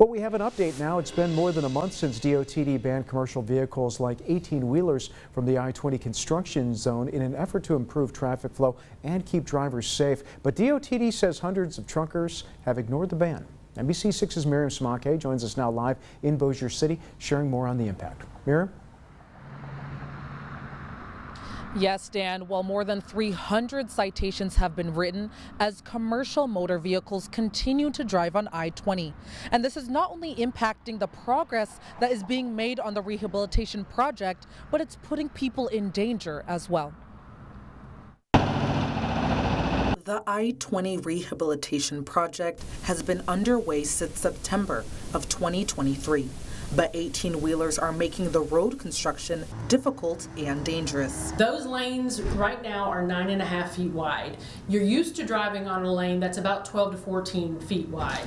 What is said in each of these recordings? Well, we have an update now. It's been more than a month since DOTD banned commercial vehicles like 18-wheelers from the I-20 construction zone in an effort to improve traffic flow and keep drivers safe. But DOTD says hundreds of truckers have ignored the ban. NBC6's Mariam Samake joins us now live in Bossier City, sharing more on the impact. Mariam? Yes, Dan. Well, more than 300 citations have been written as commercial motor vehicles continue to drive on I-20. And this is not only impacting the progress that is being made on the rehabilitation project, but it's putting people in danger as well. The I-20 rehabilitation project has been underway since September of 2023. But 18-wheelers are making the road construction difficult and dangerous. Those lanes right now are 9.5 feet wide. You're used to driving on a lane that's about 12 to 14 feet wide.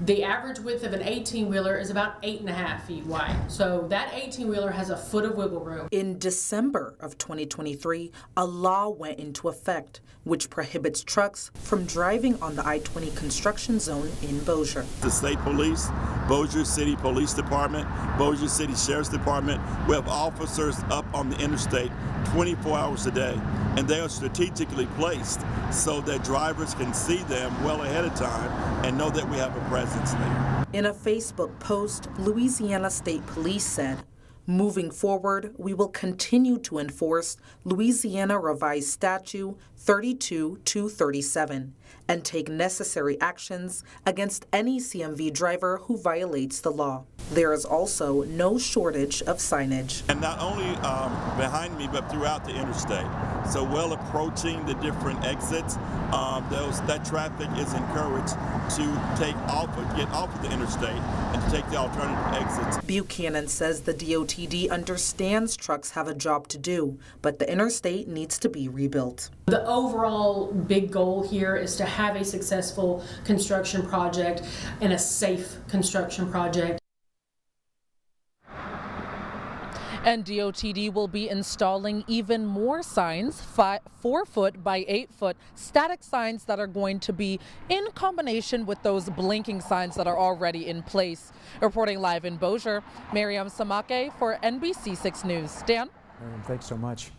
The average width of an 18-wheeler is about 8.5 feet wide, so that 18-wheeler has a foot of wiggle room. In December of 2023, a law went into effect which prohibits trucks from driving on the I-20 construction zone in Bossier. The state police, Bossier City Police Department, Bossier City Sheriff's Department, we have officers up on the interstate 24 hours a day, and they are strategically placed so that drivers can see them well ahead of time and know that we have a presence. In a Facebook post, Louisiana State Police said, "Moving forward, we will continue to enforce Louisiana Revised Statute 32:237 and take necessary actions against any CMV driver who violates the law." There is also no shortage of signage. And not only behind me, but throughout the interstate. So well approaching the different exits, that traffic is encouraged to get off of the interstate and to take the alternative exits. Buchanan says the DOTD understands trucks have a job to do, but the interstate needs to be rebuilt. The overall big goal here is to have a successful construction project and a safe construction project. And DOTD will be installing even more signs, 4-foot by 8-foot static signs that are going to be in combination with those blinking signs that are already in place. Reporting live in Bossier, Mariam Samake for NBC6 News. Dan? Mariam, thanks so much.